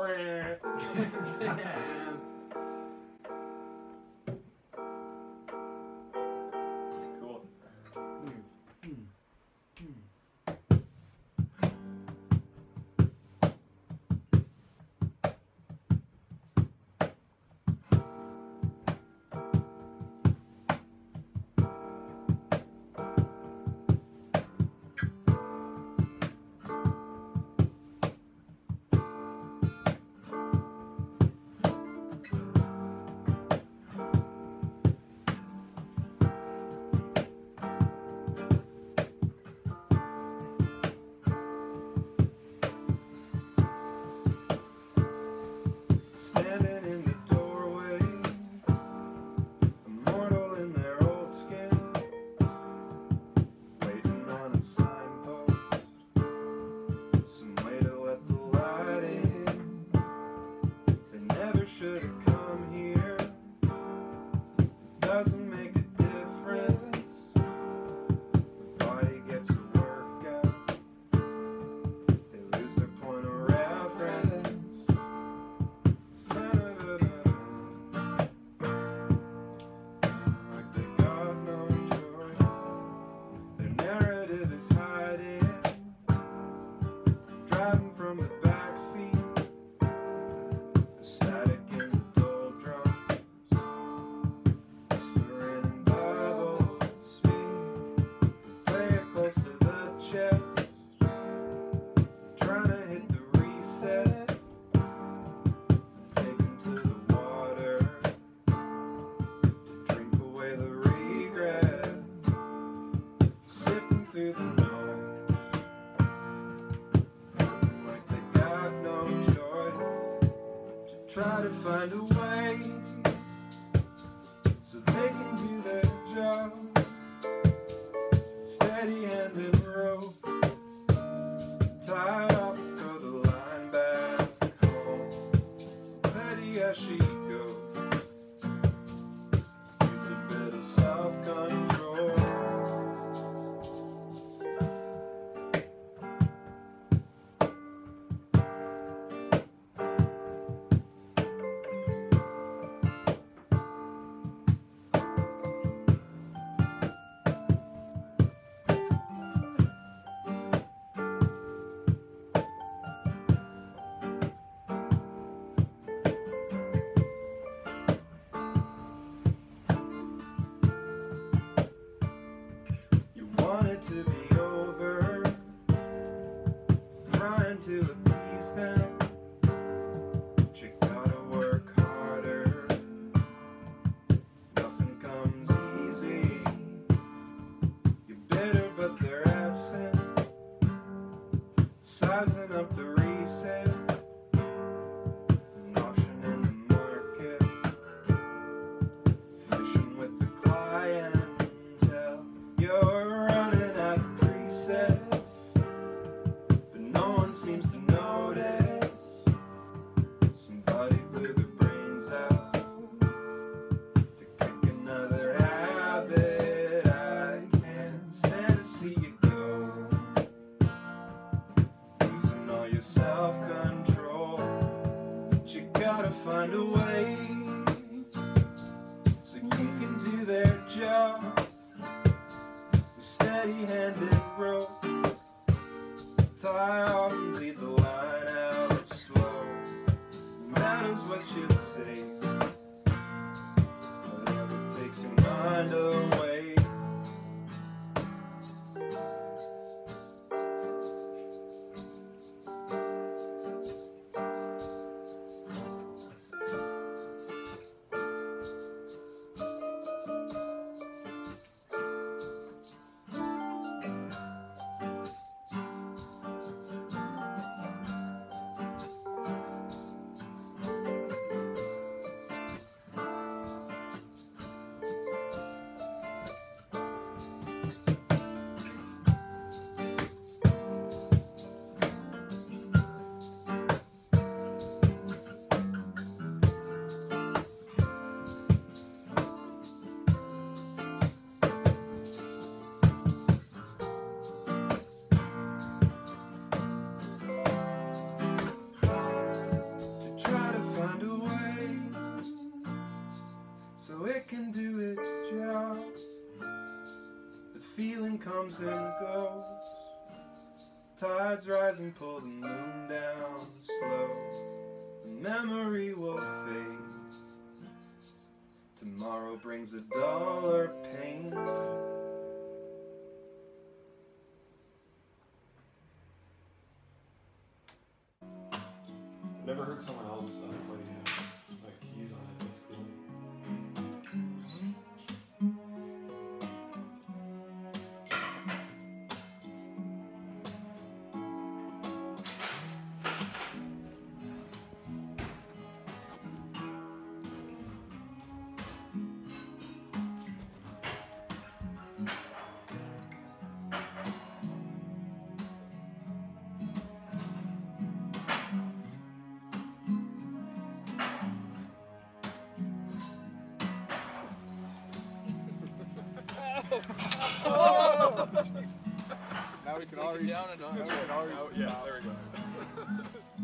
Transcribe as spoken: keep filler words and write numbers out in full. Cool. Mm. Mm. Should've come here. It doesn't make a difference. The body gets a workout. They lose their point of reference. Like they got no choice. Their narrative is hiding. Driving from the backseat. Through the noise, like they got no choice to try to find a way so they can do their job. Steady hand and rope, tied up, go the line back home. Steady as she goes, use a bit of self-control. To be over, trying to appease them, but you gotta work harder. Nothing comes easy. You're bitter, but they're absent. Sizing up the reset, an auction in the market, fishing with the clientele. You're seems to notice somebody blew their brains out to kick another habit. I can't stand to see you go, losing all your self-control. But you gotta find a way so you can do their job. A steady-handed rope, tie off and lead the line out slow. Matters what you say, whatever takes your mind away. comes and goes. Tides rise and pull the moon down slow. The memory will fade. Tomorrow brings a duller pain. I've never heard someone else uh, play uh, like keys on it. That's cool. Oh! Now we can already down and on. Yeah, there we go.